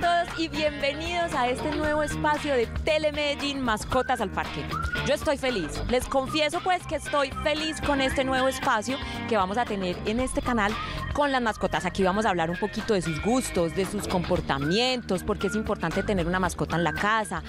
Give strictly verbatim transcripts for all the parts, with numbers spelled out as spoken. todos y bienvenidos a este nuevo espacio de Telemedellín Mascotas al Parque. Yo estoy feliz, les confieso pues que estoy feliz con este nuevo espacio que vamos a tener en este canal con las mascotas. Aquí vamos a hablar un poquito de sus gustos, de sus comportamientos, por qué es importante tener una mascota en la casa,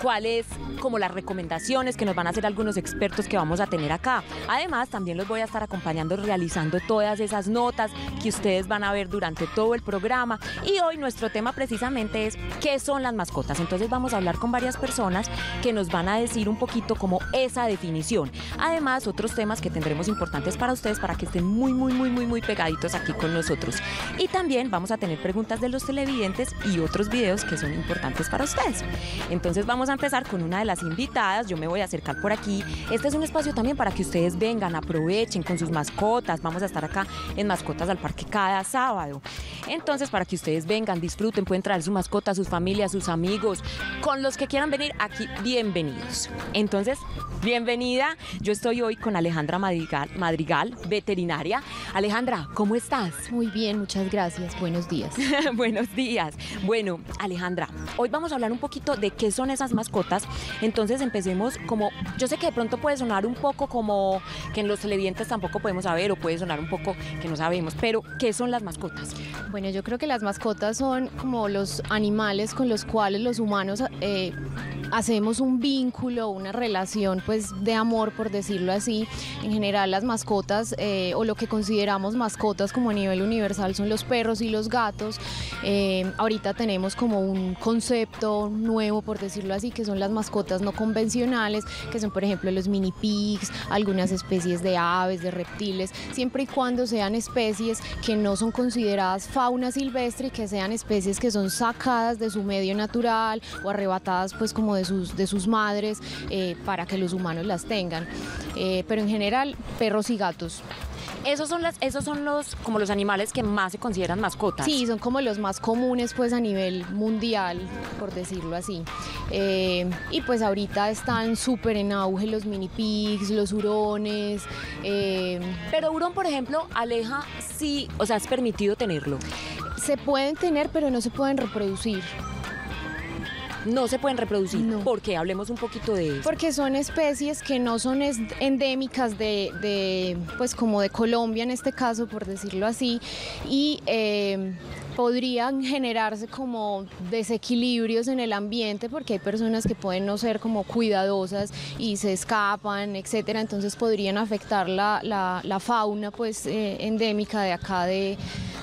cuáles como las recomendaciones que nos van a hacer algunos expertos que vamos a tener acá. Además, también los voy a estar acompañando realizando todas esas notas que ustedes van a ver durante todo el programa. Y hoy nuestro tema precisamente es ¿qué son las mascotas? Entonces vamos a hablar con varias personas que nos van a decir un poquito como esa definición. Además, otros temas que tendremos importantes para ustedes para que estén muy, muy, muy, muy, muy pegaditos aquí con nosotros. Y también vamos a tener preguntas de los televidentes y otros videos que son importantes para ustedes. Entonces vamos a empezar con una de las invitadas. Yo me voy a acercar por aquí. Este es un espacio también para que ustedes vengan, aprovechen con sus mascotas. Vamos a estar acá en Mascotas al Parque cada sábado. Entonces, para que ustedes vengan, disfruten, pueden traer su mascota, sus familias, sus amigos, con los que quieran venir aquí, bienvenidos. Entonces, bienvenida. Yo estoy hoy con Alejandra Madrigal, Madrigal veterinaria. Alejandra, ¿cómo estás? Muy bien, muchas gracias. Buenos días. Buenos días. Bueno, Alejandra, hoy vamos a hablar un poquito de qué son esas mascotas. Entonces, empecemos como... Yo sé que de pronto puede sonar un poco como que en los televidentes tampoco podemos saber, o puede sonar un poco que no sabemos, pero ¿qué son las mascotas? Bueno, yo creo que las mascotas son como los animales con los cuales los humanos eh, hacemos un vínculo, una relación pues de amor, por decirlo así. En general las mascotas eh, o lo que consideramos mascotas como a nivel universal son los perros y los gatos. Eh, ahorita tenemos como un concepto nuevo, por decirlo así, que son las mascotas no convencionales, que son por ejemplo los mini pigs, algunas especies de aves, de reptiles, siempre y cuando sean especies que no son consideradas fauna silvestre y que sean especies que son sacadas de su medio natural o arrebatadas pues como de sus, de sus madres eh, para que los humanos las tengan, eh, pero en general perros y gatos. Esos son, las, esos son los, como los animales que más se consideran mascotas. Sí, son como los más comunes pues a nivel mundial, por decirlo así. Eh, y pues ahorita están súper en auge los mini pigs, los hurones. Eh. Pero hurón, por ejemplo, Aleja, sí, o sea, ¿es permitido tenerlo? Se pueden tener, pero no se pueden reproducir. No se pueden reproducir, no. ¿Por qué? Hablemos un poquito de eso. Porque son especies que no son endémicas de, de, pues como de Colombia en este caso, por decirlo así, y eh, podrían generarse como desequilibrios en el ambiente porque hay personas que pueden no ser como cuidadosas y se escapan, etcétera. Entonces podrían afectar la, la, la fauna pues eh, endémica de acá de...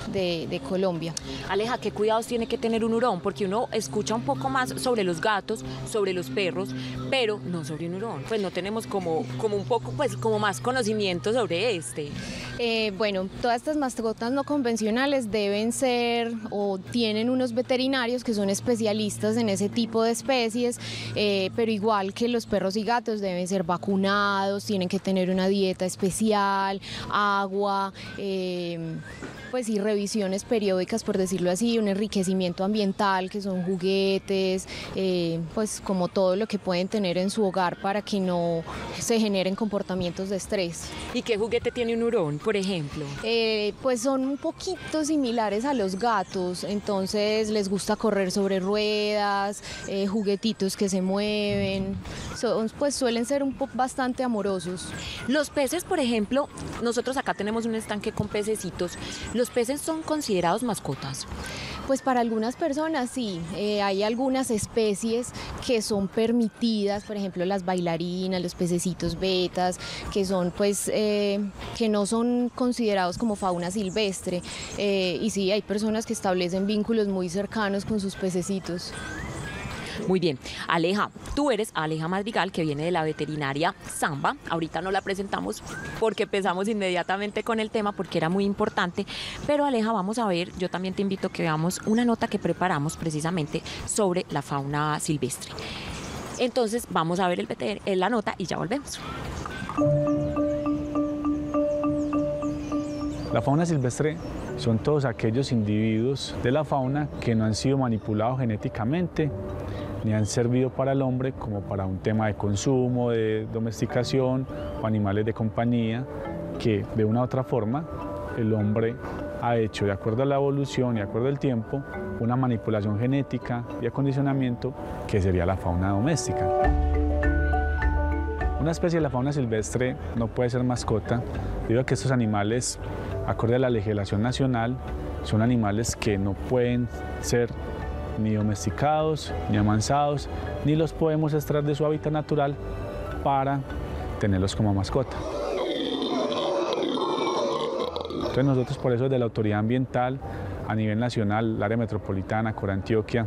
De, de Colombia. Aleja, ¿qué cuidados tiene que tener un hurón? Porque uno escucha un poco más sobre los gatos, sobre los perros, pero no sobre un hurón. Pues no tenemos como, como un poco, pues como más conocimiento sobre este. Eh, bueno, todas estas mascotas no convencionales deben ser o tienen unos veterinarios que son especialistas en ese tipo de especies, eh, pero igual que los perros y gatos deben ser vacunados, tienen que tener una dieta especial, agua, eh, pues y revisar periódicas, por decirlo así, un enriquecimiento ambiental, que son juguetes, eh, pues como todo lo que pueden tener en su hogar para que no se generen comportamientos de estrés. ¿Y qué juguete tiene un hurón, por ejemplo? Eh, pues son un poquito similares a los gatos, entonces les gusta correr sobre ruedas, eh, juguetitos que se mueven, son, pues suelen ser un poco bastante amorosos. Los peces, por ejemplo, nosotros acá tenemos un estanque con pececitos, los peces son considerados mascotas. Pues para algunas personas sí, eh, hay algunas especies que son permitidas, por ejemplo las bailarinas, los pececitos betas, que son pues eh, que no son considerados como fauna silvestre, eh, y sí hay personas que establecen vínculos muy cercanos con sus pececitos. Muy bien, Aleja, tú eres Aleja Madrigal, que viene de la veterinaria Zamba. Ahorita no la presentamos porque empezamos inmediatamente con el tema porque era muy importante, pero Aleja, vamos a ver, yo también te invito a que veamos una nota que preparamos precisamente sobre la fauna silvestre. Entonces vamos a ver el, la nota y ya volvemos. La fauna silvestre son todos aquellos individuos de la fauna que no han sido manipulados genéticamente ni han servido para el hombre como para un tema de consumo, de domesticación o animales de compañía que de una u otra forma el hombre ha hecho, de acuerdo a la evolución y de acuerdo al tiempo, una manipulación genética y acondicionamiento que sería la fauna doméstica. Una especie de la fauna silvestre no puede ser mascota, debido a que estos animales, acorde a la legislación nacional, son animales que no pueden ser ni domesticados, ni amansados, ni los podemos extraer de su hábitat natural para tenerlos como mascota. Entonces nosotros por eso desde la autoridad ambiental a nivel nacional, el área metropolitana, Corantioquia,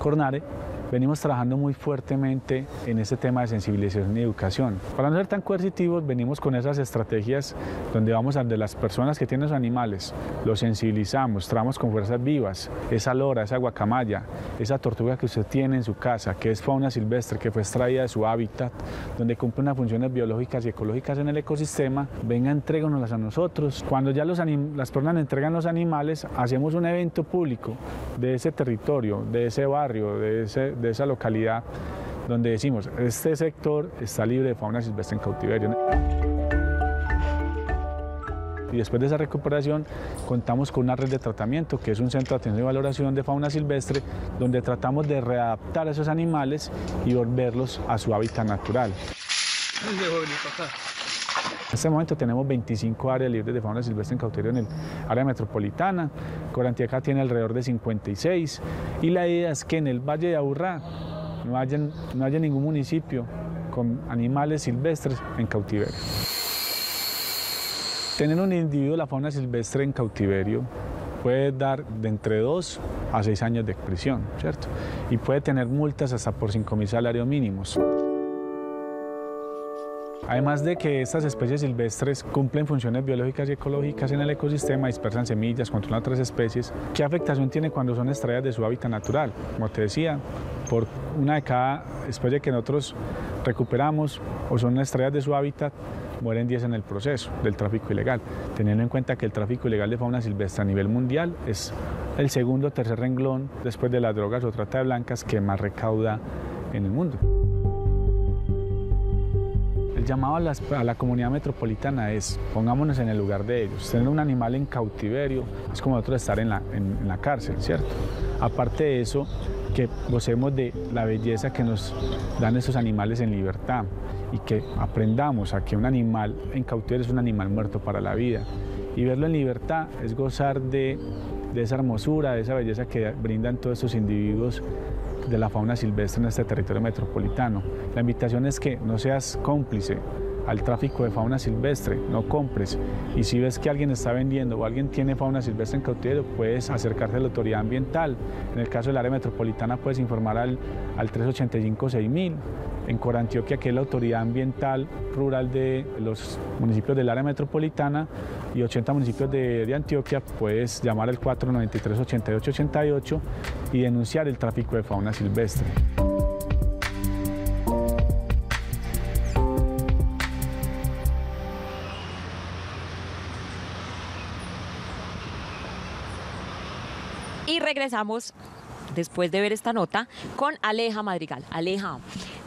Cornare, venimos trabajando muy fuertemente en este tema de sensibilización y educación. Para no ser tan coercitivos, venimos con esas estrategias donde vamos a de las personas que tienen los animales, los sensibilizamos, trabajamos con fuerzas vivas, esa lora, esa guacamaya, esa tortuga que usted tiene en su casa, que es fauna silvestre, que fue extraída de su hábitat, donde cumple unas funciones biológicas y ecológicas en el ecosistema, venga, entrégonoslas a nosotros. Cuando ya los las personas entregan los animales, hacemos un evento público de ese territorio, de ese barrio, de ese... de esa localidad, donde decimos, este sector está libre de fauna silvestre en cautiverio. Y después de esa recuperación, contamos con una red de tratamiento, que es un centro de atención y valoración de fauna silvestre, donde tratamos de readaptar a esos animales y volverlos a su hábitat natural. En este momento tenemos veinticinco áreas libres de fauna silvestre en cautiverio en el área metropolitana. Corantioquia tiene alrededor de cincuenta y seis y la idea es que en el Valle de Aburrá no haya, no haya ningún municipio con animales silvestres en cautiverio. Tener un individuo de la fauna silvestre en cautiverio puede dar de entre dos a seis años de prisión, ¿cierto? Y puede tener multas hasta por cinco mil salarios mínimos. Además de que estas especies silvestres cumplen funciones biológicas y ecológicas en el ecosistema, dispersan semillas, controlan otras especies, ¿qué afectación tiene cuando son extraídas de su hábitat natural? Como te decía, por una de cada especie que nosotros recuperamos o son extraídas de su hábitat, mueren diez en el proceso del tráfico ilegal, teniendo en cuenta que el tráfico ilegal de fauna silvestre a nivel mundial es el segundo o tercer renglón después de las drogas o trata de blancas que más recauda en el mundo. El llamado a la, a la comunidad metropolitana es, pongámonos en el lugar de ellos. Tener un animal en cautiverio es como nosotros estar en la, en, en la cárcel, ¿cierto? Aparte de eso, que gocemos de la belleza que nos dan esos animales en libertad y que aprendamos a que un animal en cautiverio es un animal muerto para la vida. Y verlo en libertad es gozar de, de esa hermosura, de esa belleza que brindan todos estos individuos de la fauna silvestre en este territorio metropolitano. La invitación es que no seas cómplice al tráfico de fauna silvestre, no compres. Y si ves que alguien está vendiendo o alguien tiene fauna silvestre en cautiverio, puedes acercarte a la autoridad ambiental. En el caso del área metropolitana puedes informar al, al tres ochenta y cinco seis mil. En Corantioquia, que es la autoridad ambiental rural de los municipios del área metropolitana y ochenta municipios de, de Antioquia, puedes llamar al cuatro nueve tres, ocho ocho ocho ocho y denunciar el tráfico de fauna silvestre. Y regresamos después de ver esta nota con Aleja Madrigal. Aleja,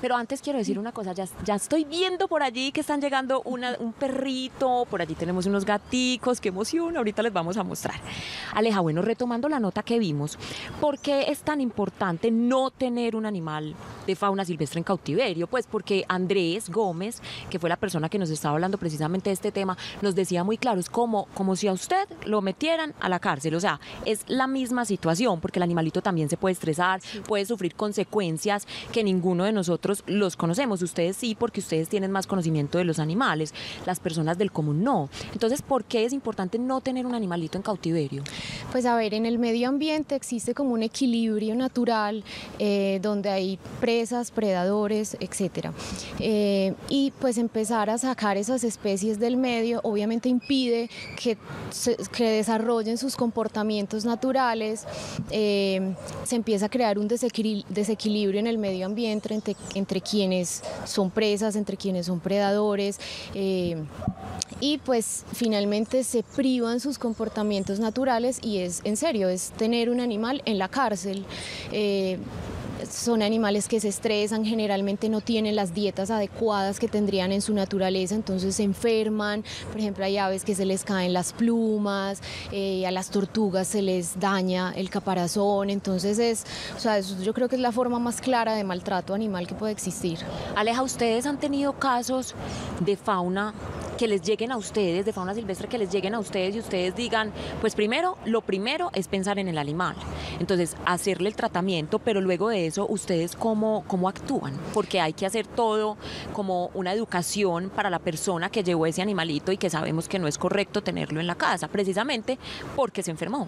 pero antes quiero decir una cosa, ya, ya estoy viendo por allí que están llegando una, un perrito, por allí tenemos unos gaticos, qué emoción, ahorita les vamos a mostrar. Aleja, bueno, retomando la nota que vimos, ¿por qué es tan importante no tener un animal de fauna silvestre en cautiverio? Pues porque Andrés Gómez, que fue la persona que nos estaba hablando precisamente de este tema, nos decía muy claro, es como, como si a usted lo metieran a la cárcel, o sea, es la misma situación, porque el animalito también se puede estresar, puede sufrir consecuencias que ninguno de nosotros los conocemos. Ustedes sí, porque ustedes tienen más conocimiento de los animales, las personas del común no. Entonces, ¿por qué es importante no tener un animalito en cautiverio? Pues a ver, en el medio ambiente existe como un equilibrio natural eh, donde hay presas, predadores, etcétera. Eh, y pues empezar a sacar esas especies del medio obviamente impide que, se, que desarrollen sus comportamientos naturales, eh, se empieza a crear un desequil- desequilibrio en el medio ambiente entre, entre entre quienes son presas, entre quienes son predadores, eh, y pues finalmente se privan sus comportamientos naturales y es en serio, es tener un animal en la cárcel. Eh, son animales que se estresan, generalmente no tienen las dietas adecuadas que tendrían en su naturaleza, entonces se enferman. Por ejemplo, hay aves que se les caen las plumas, eh, a las tortugas se les daña el caparazón, entonces es, o sea, es, yo creo que es la forma más clara de maltrato animal que puede existir. Aleja, ¿ustedes han tenido casos de fauna que les lleguen a ustedes, de fauna silvestre que les lleguen a ustedes y ustedes digan, pues primero, lo primero es pensar en el animal, entonces hacerle el tratamiento, pero luego de eso ustedes cómo, cómo actúan? Porque hay que hacer todo como una educación para la persona que llevó ese animalito y que sabemos que no es correcto tenerlo en la casa, precisamente porque se enfermó.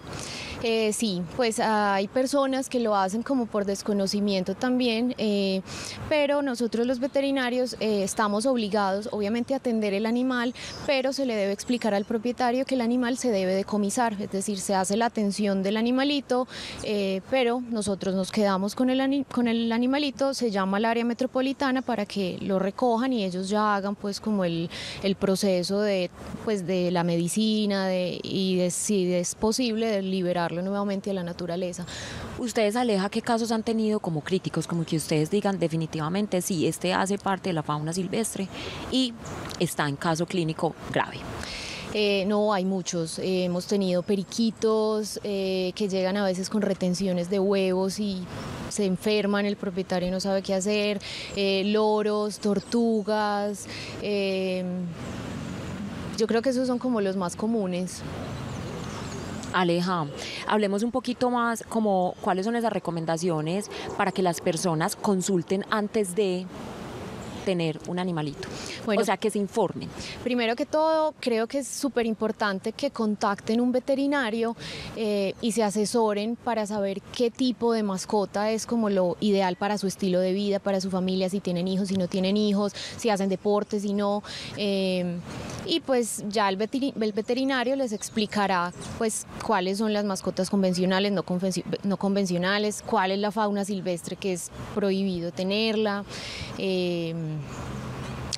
Eh, sí, pues hay personas que lo hacen como por desconocimiento también, eh, pero nosotros los veterinarios eh, estamos obligados obviamente a atender el animal, pero se le debe explicar al propietario que el animal se debe decomisar, es decir, se hace la atención del animalito, eh, pero nosotros nos quedamos con el, con el animalito, se llama al área metropolitana para que lo recojan y ellos ya hagan pues como el, el proceso de, pues, de la medicina de, y de, si es posible de liberarlo nuevamente a la naturaleza. ¿Ustedes, Aleja, qué casos han tenido como críticos, como que ustedes digan definitivamente sí, este hace parte de la fauna silvestre y está en caso clínico grave? Eh, no, hay muchos. Eh, hemos tenido periquitos eh, que llegan a veces con retenciones de huevos y se enferman, el propietario no sabe qué hacer, eh, loros, tortugas. Eh, yo creo que esos son como los más comunes. Aleja, hablemos un poquito más como cuáles son esas recomendaciones para que las personas consulten antes de tener un animalito, bueno, o sea, que se informen. Primero que todo, creo que es súper importante que contacten un veterinario eh, y se asesoren para saber qué tipo de mascota es como lo ideal para su estilo de vida, para su familia, si tienen hijos, si no tienen hijos, si hacen deporte, si no. Eh, y pues ya el veterinario les explicará pues cuáles son las mascotas convencionales, no, convenci no convencionales, cuál es la fauna silvestre que es prohibido tenerla. Eh,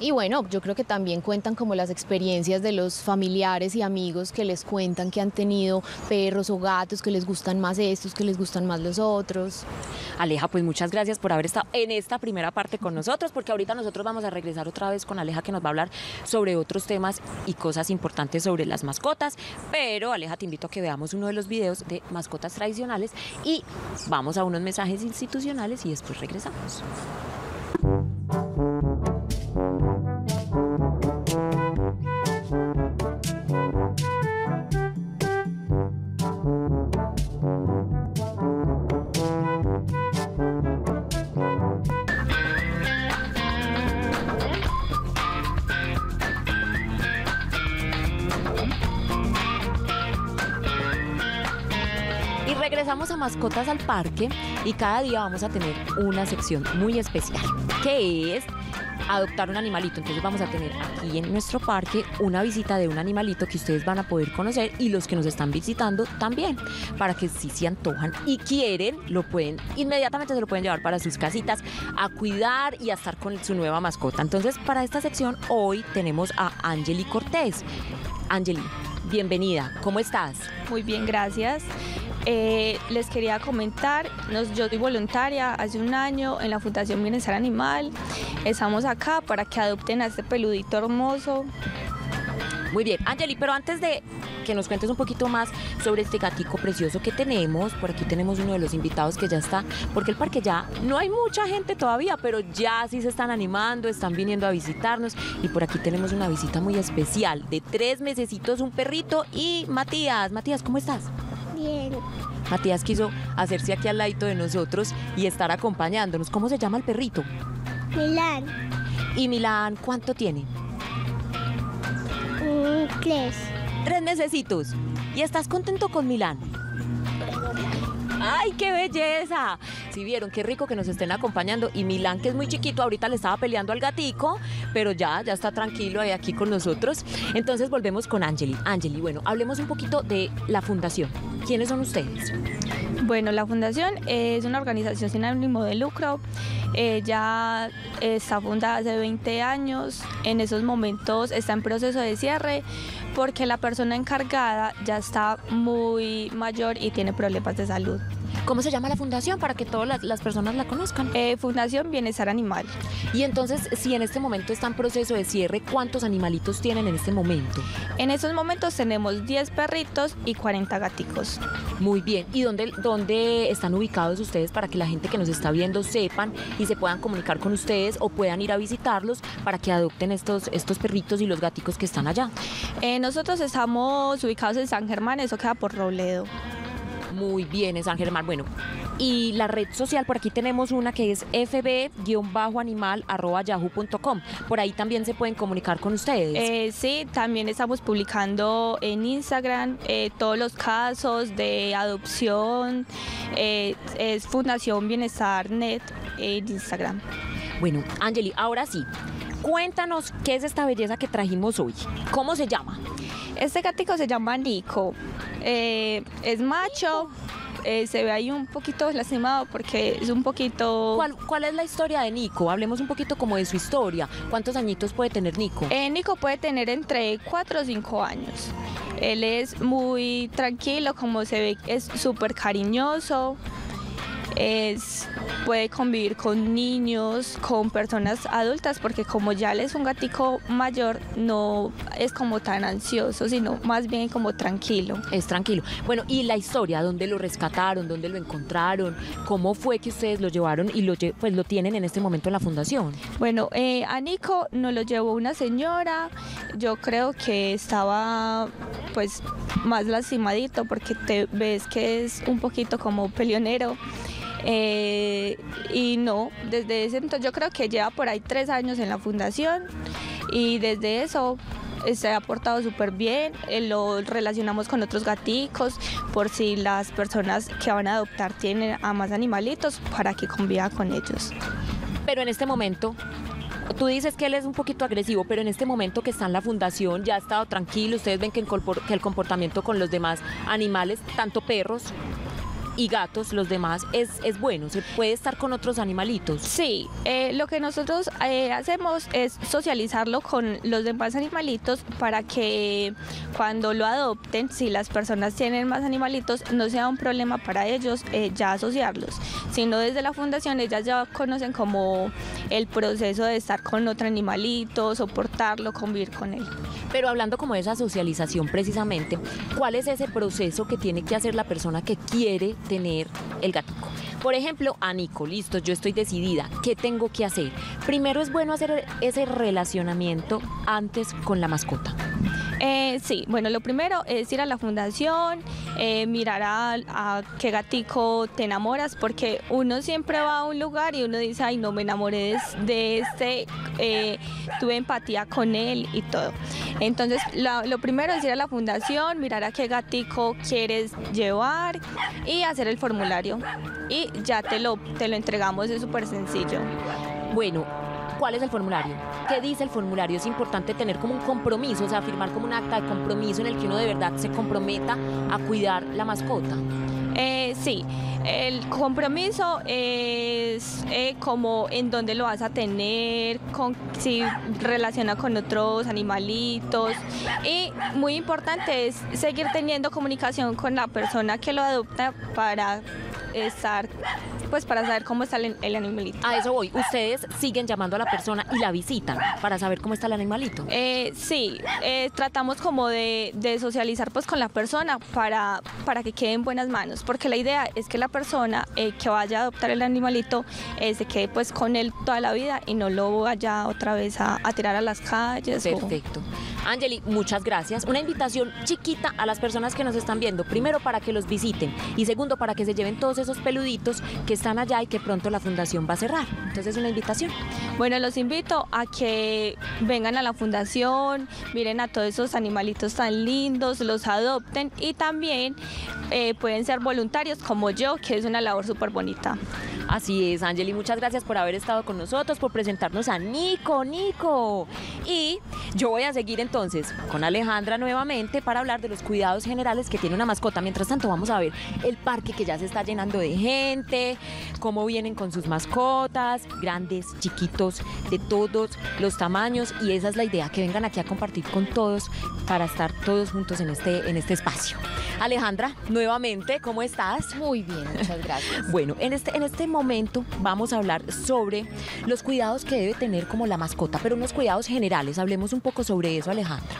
Y bueno, yo creo que también cuentan como las experiencias de los familiares y amigos que les cuentan que han tenido perros o gatos, que les gustan más estos, que les gustan más los otros. Aleja, pues muchas gracias por haber estado en esta primera parte con nosotros, porque ahorita nosotros vamos a regresar otra vez con Aleja, que nos va a hablar sobre otros temas y cosas importantes sobre las mascotas, pero Aleja, te invito a que veamos uno de los videos de mascotas tradicionales y vamos a unos mensajes institucionales y después regresamos. Regresamos a Mascotas al Parque y cada día vamos a tener una sección muy especial, que es adoptar un animalito. Entonces vamos a tener aquí en nuestro parque una visita de un animalito que ustedes van a poder conocer y los que nos están visitando también, para que si se antojan y quieren, lo pueden, inmediatamente se lo pueden llevar para sus casitas a cuidar y a estar con su nueva mascota. Entonces para esta sección hoy tenemos a Angeli Cortés. Angeli, bienvenida, ¿cómo estás? Muy bien, gracias. Eh, les quería comentar, nos, yo soy voluntaria hace un año en la Fundación Bienestar Animal. Estamos acá para que adopten a este peludito hermoso. Muy bien, Angeli, pero antes de que nos cuentes un poquito más sobre este gatico precioso que tenemos, por aquí tenemos uno de los invitados que ya está, porque el parque ya no hay mucha gente todavía, pero ya sí se están animando, están viniendo a visitarnos y por aquí tenemos una visita muy especial de tres mesecitos, un perrito y Matías. Matías, ¿cómo estás? Bien. Matías quiso hacerse aquí al ladito de nosotros y estar acompañándonos. ¿Cómo se llama el perrito? Milán. ¿Y Milán cuánto tiene? Mm, tres. Tres mesecitos. ¿Y estás contento con Milán? ¡Ay, qué belleza! Sí, vieron, qué rico que nos estén acompañando. Y Milán, que es muy chiquito, ahorita le estaba peleando al gatico, pero ya, ya está tranquilo ahí aquí con nosotros. Entonces volvemos con Angeli. Angeli, bueno, hablemos un poquito de la fundación. ¿Quiénes son ustedes? Bueno, la fundación es una organización sin ánimo de lucro. Ella está fundada hace veinte años. En esos momentos está en proceso de cierre porque la persona encargada ya está muy mayor y tiene problemas de salud. ¿Cómo se llama la fundación para que todas las, las personas la conozcan? Eh, Fundación Bienestar Animal. Y entonces, si en este momento está en proceso de cierre, ¿cuántos animalitos tienen en este momento? En estos momentos tenemos diez perritos y cuarenta gaticos. Muy bien. ¿Y dónde, dónde están ubicados ustedes para que la gente que nos está viendo sepan y se puedan comunicar con ustedes o puedan ir a visitarlos para que adopten estos, estos perritos y los gaticos que están allá? Eh, nosotros estamos ubicados en San Germán, eso queda por Robledo. Muy bien, en San Germán. Bueno, y la red social, por aquí tenemos una que es f b guión animal arroba yahoo punto com. Por ahí también se pueden comunicar con ustedes. Eh, sí, también estamos publicando en Instagram eh, todos los casos de adopción. Eh, es Fundación Bienestar Net en Instagram. Bueno, Angeli, ahora sí, cuéntanos qué es esta belleza que trajimos hoy. ¿Cómo se llama? Este gatico se llama Nico, eh, es macho, eh, se ve ahí un poquito lastimado porque es un poquito... ¿Cuál, ¿Cuál es la historia de Nico? Hablemos un poquito como de su historia. ¿Cuántos añitos puede tener Nico? Eh, Nico puede tener entre cuatro o cinco años. Él es muy tranquilo, como se ve, es súper cariñoso. Es, puede convivir con niños, con personas adultas, porque como ya él es un gatico mayor, no es como tan ansioso, sino más bien como tranquilo. Es tranquilo. Bueno, y la historia, ¿dónde lo rescataron? ¿Dónde lo encontraron? ¿Cómo fue que ustedes lo llevaron y lo, pues, lo tienen en este momento en la fundación? Bueno, eh, a Nico nos lo llevó una señora, yo creo que estaba pues más lastimadito, porque te ves que es un poquito como peleonero. Eh, y no, desde ese entonces yo creo que lleva por ahí tres años en la fundación y desde eso se ha portado súper bien. Eh, lo relacionamos con otros gaticos por si las personas que van a adoptar tienen a más animalitos para que conviva con ellos. Pero en este momento... Tú dices que él es un poquito agresivo, pero en este momento que está en la fundación ya ha estado tranquilo. Ustedes ven que el comportamiento con los demás animales, tanto perros y gatos, los demás, es, es bueno. ¿Se puede estar con otros animalitos? Sí, eh, lo que nosotros eh, hacemos es socializarlo con los demás animalitos para que cuando lo adopten, si las personas tienen más animalitos, no sea un problema para ellos eh, ya asociarlos, sino desde la fundación ellas ya conocen como el proceso de estar con otro animalito, soportarlo, convivir con él. Pero hablando como de esa socialización precisamente, ¿cuál es ese proceso que tiene que hacer la persona que quiere tener el gatico? Por ejemplo, a Nico, listo, yo estoy decidida, ¿qué tengo que hacer? Primero es bueno hacer ese relacionamiento antes con la mascota. Eh, sí, bueno, lo primero es ir a la fundación, eh, mirar a, a qué gatico te enamoras, porque uno siempre va a un lugar y uno dice, ay, no me enamoré de este, eh, tuve empatía con él y todo. Entonces, la, lo primero es ir a la fundación, mirar a qué gatico quieres llevar y hacer el formulario. Y ya te lo, te lo entregamos, es súper sencillo. Bueno, ¿cuál es el formulario? ¿Qué dice el formulario? Es importante tener como un compromiso, o sea, firmar como un acta de compromiso en el que uno de verdad se comprometa a cuidar la mascota. Eh, sí, el compromiso es eh, como en dónde lo vas a tener, con, si relaciona con otros animalitos, y muy importante es seguir teniendo comunicación con la persona que lo adopta para estar, pues para saber cómo está el, el animalito. A eso voy, ustedes siguen llamando a la persona y la visitan para saber cómo está el animalito. Eh, sí, eh, tratamos como de, de socializar pues con la persona para, para que quede en buenas manos, porque la idea es que la persona eh, que vaya a adoptar el animalito eh, se quede pues con él toda la vida y no lo vaya otra vez a, a tirar a las calles. Perfecto. O... Angeli, muchas gracias. Una invitación chiquita a las personas que nos están viendo, primero para que los visiten y segundo para que se lleven todos esos peluditos que están allá y que pronto la fundación va a cerrar. Entonces, una invitación. Bueno, los invito a que vengan a la fundación, miren a todos esos animalitos tan lindos, los adopten y también eh, pueden ser voluntarios como yo, que es una labor súper bonita. Así es, Angeli, muchas gracias por haber estado con nosotros, por presentarnos a Nico, Nico. Y yo voy a seguir entonces con Alejandra nuevamente para hablar de los cuidados generales que tiene una mascota. Mientras tanto, vamos a ver el parque que ya se está llenando de gente, cómo vienen con sus mascotas, grandes, chiquitos, de todos los tamaños, y esa es la idea, que vengan aquí a compartir con todos para estar todos juntos en este, en este espacio. Alejandra, nuevamente, ¿cómo estás? Muy bien, muchas gracias. Bueno, en este, en este momento vamos a hablar sobre los cuidados que debe tener como la mascota, pero unos cuidados generales. Hablemos un poco sobre eso, Alejandra.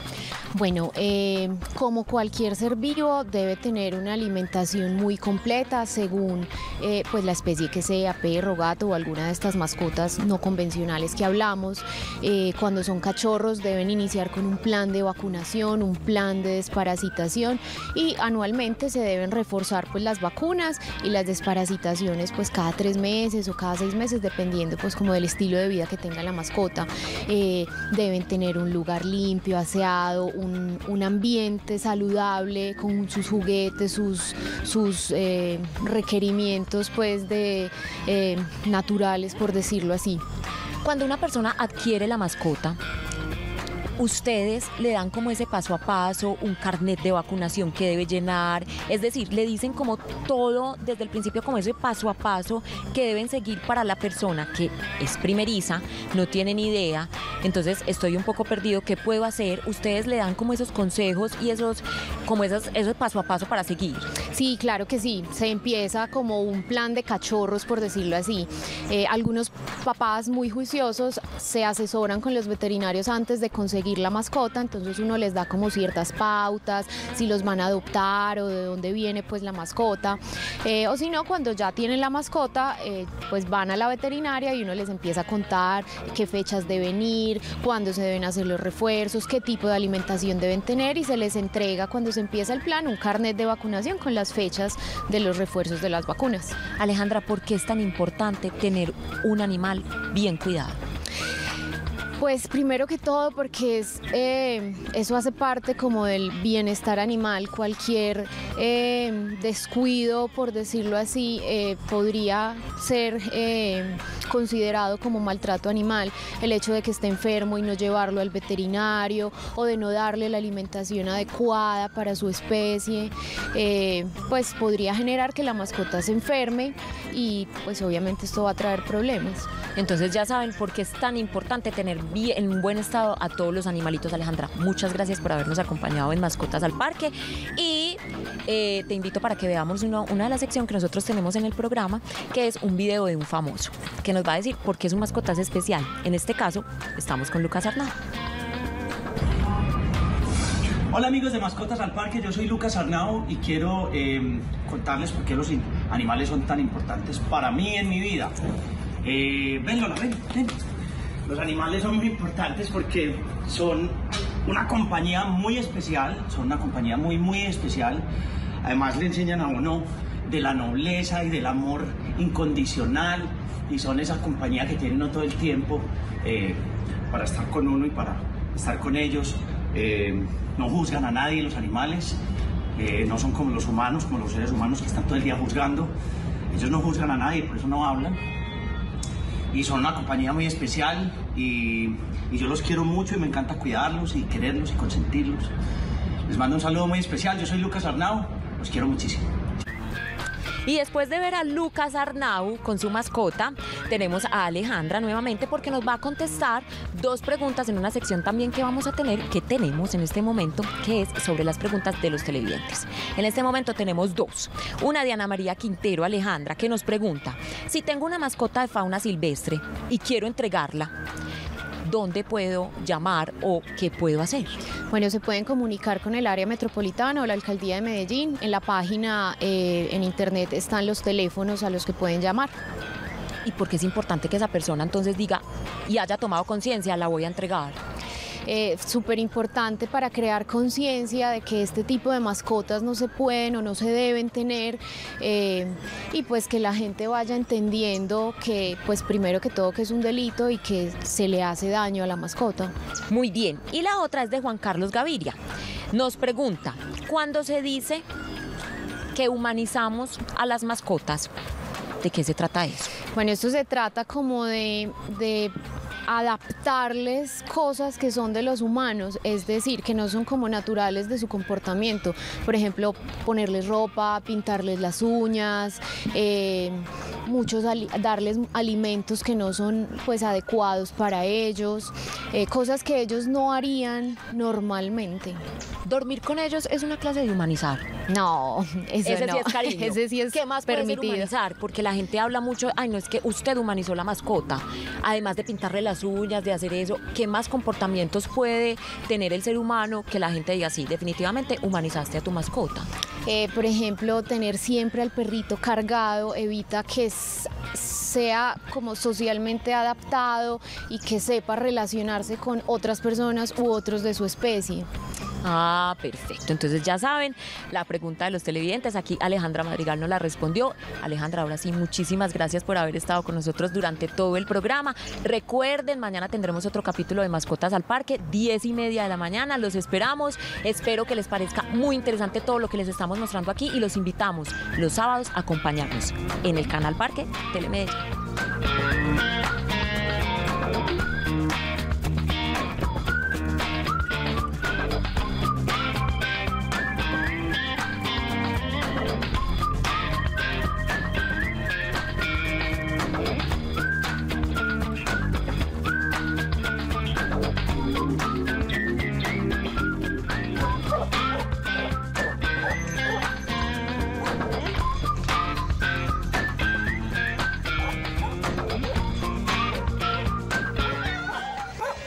Bueno, eh, como cualquier ser vivo, debe tener una alimentación muy completa según eh, pues la especie que sea, perro, gato o alguna de estas mascotas no convencionales que hablamos. Eh, cuando son cachorros deben iniciar con un plan de vacunación, un plan de desparasitación, y anualmente se deben reforzar pues las vacunas y las desparasitaciones pues cada tres meses o cada seis meses, dependiendo pues como del estilo de vida que tenga la mascota. Eh, deben tener un lugar limpio, aseado, Un, un ambiente saludable con sus juguetes, sus, sus eh, requerimientos pues de eh, naturales, por decirlo así. Cuando una persona adquiere la mascota, ustedes le dan como ese paso a paso, un carnet de vacunación que debe llenar, es decir, le dicen como todo desde el principio, como ese paso a paso que deben seguir para la persona que es primeriza, no tiene ni idea, entonces estoy un poco perdido, ¿qué puedo hacer? Ustedes le dan como esos consejos y esos, como esos, esos paso a paso para seguir. Sí, claro que sí, se empieza como un plan de cachorros, por decirlo así. Eh, algunos papás muy juiciosos se asesoran con los veterinarios antes de conseguir la mascota, entonces uno les da como ciertas pautas, si los van a adoptar o de dónde viene pues la mascota, eh, o si no, cuando ya tienen la mascota, eh, pues van a la veterinaria y uno les empieza a contar qué fechas deben ir, cuándo se deben hacer los refuerzos, qué tipo de alimentación deben tener, y se les entrega cuando se empieza el plan un carnet de vacunación con las fechas de los refuerzos de las vacunas. Alejandra, ¿por qué es tan importante tener un animal bien cuidado? Pues primero que todo porque es, eh, eso hace parte como del bienestar animal. Cualquier eh, descuido, por decirlo así, eh, podría ser eh, considerado como maltrato animal. El hecho de que esté enfermo y no llevarlo al veterinario, o de no darle la alimentación adecuada para su especie, eh, pues podría generar que la mascota se enferme y pues obviamente esto va a traer problemas. Entonces ya saben por qué es tan importante tener bien, en un buen estado a todos los animalitos. Alejandra, muchas gracias por habernos acompañado en Mascotas al Parque, y eh, te invito para que veamos una, una de las secciones que nosotros tenemos en el programa, que es un video de un famoso que nos va a decir por qué su mascota es especial. En este caso estamos con Lucas Arnau. Hola amigos de Mascotas al Parque, yo soy Lucas Arnau y quiero eh, contarles por qué los animales son tan importantes para mí en mi vida. Eh, ven, Lola, ven, ven. Los animales son muy importantes porque son una compañía muy especial, son una compañía muy, muy especial. Además le enseñan a uno de la nobleza y del amor incondicional, y son esa compañía que tiene uno todo el tiempo eh, para estar con uno y para estar con ellos. Eh, no juzgan a nadie los animales, eh, no son como los humanos, como los seres humanos que están todo el día juzgando. Ellos no juzgan a nadie, por eso no hablan. Y son una compañía muy especial, y, y yo los quiero mucho y me encanta cuidarlos y quererlos y consentirlos. Les mando un saludo muy especial, yo soy Lucas Arnau, los quiero muchísimo. Y después de ver a Lucas Arnau con su mascota, tenemos a Alejandra nuevamente porque nos va a contestar dos preguntas en una sección también que vamos a tener, que tenemos en este momento, que es sobre las preguntas de los televidentes. En este momento tenemos dos. Una de Ana María Quintero, Alejandra, que nos pregunta: si tengo una mascota de fauna silvestre y quiero entregarla, ¿dónde puedo llamar o qué puedo hacer? Bueno, se pueden comunicar con el área metropolitana o la alcaldía de Medellín. En la página, eh, en internet, están los teléfonos a los que pueden llamar. ¿Y por qué es importante que esa persona entonces diga y haya tomado conciencia, la voy a entregar? Eh, súper importante para crear conciencia de que este tipo de mascotas no se pueden o no se deben tener, eh, y pues que la gente vaya entendiendo que pues primero que todo que es un delito y que se le hace daño a la mascota. Muy bien, y la otra es de Juan Carlos Gaviria, nos pregunta: ¿cuándo se dice que humanizamos a las mascotas? ¿De qué se trata eso? Bueno, esto se trata como de, de adaptarles cosas que son de los humanos, es decir, que no son como naturales de su comportamiento. Por ejemplo, ponerles ropa, pintarles las uñas, eh, muchos ali- darles alimentos que no son pues adecuados para ellos, eh, cosas que ellos no harían normalmente. ¿Dormir con ellos es una clase de humanizar? No, eso ese no. Sí es cariño. Ese sí es ¿Qué más permitido? Puede ser humanizar? Porque la gente habla mucho, ay, no, es que usted humanizó la mascota, además de pintarle las uñas, de hacer eso, ¿qué más comportamientos puede tener el ser humano que la gente diga, sí, definitivamente humanizaste a tu mascota? Eh, por ejemplo, tener siempre al perrito cargado evita que sea como socialmente adaptado y que sepa relacionarse con otras personas u otros de su especie. Ah, perfecto. Entonces ya saben, la pregunta de los televidentes, aquí Alejandra Madrigal nos la respondió. Alejandra, ahora sí, muchísimas gracias por haber estado con nosotros durante todo el programa. Recuerden, mañana tendremos otro capítulo de Mascotas al Parque, diez y media de la mañana, los esperamos. Espero que les parezca muy interesante todo lo que les estamos mostrando aquí y los invitamos los sábados a acompañarnos en el canal Parque Telemedellín.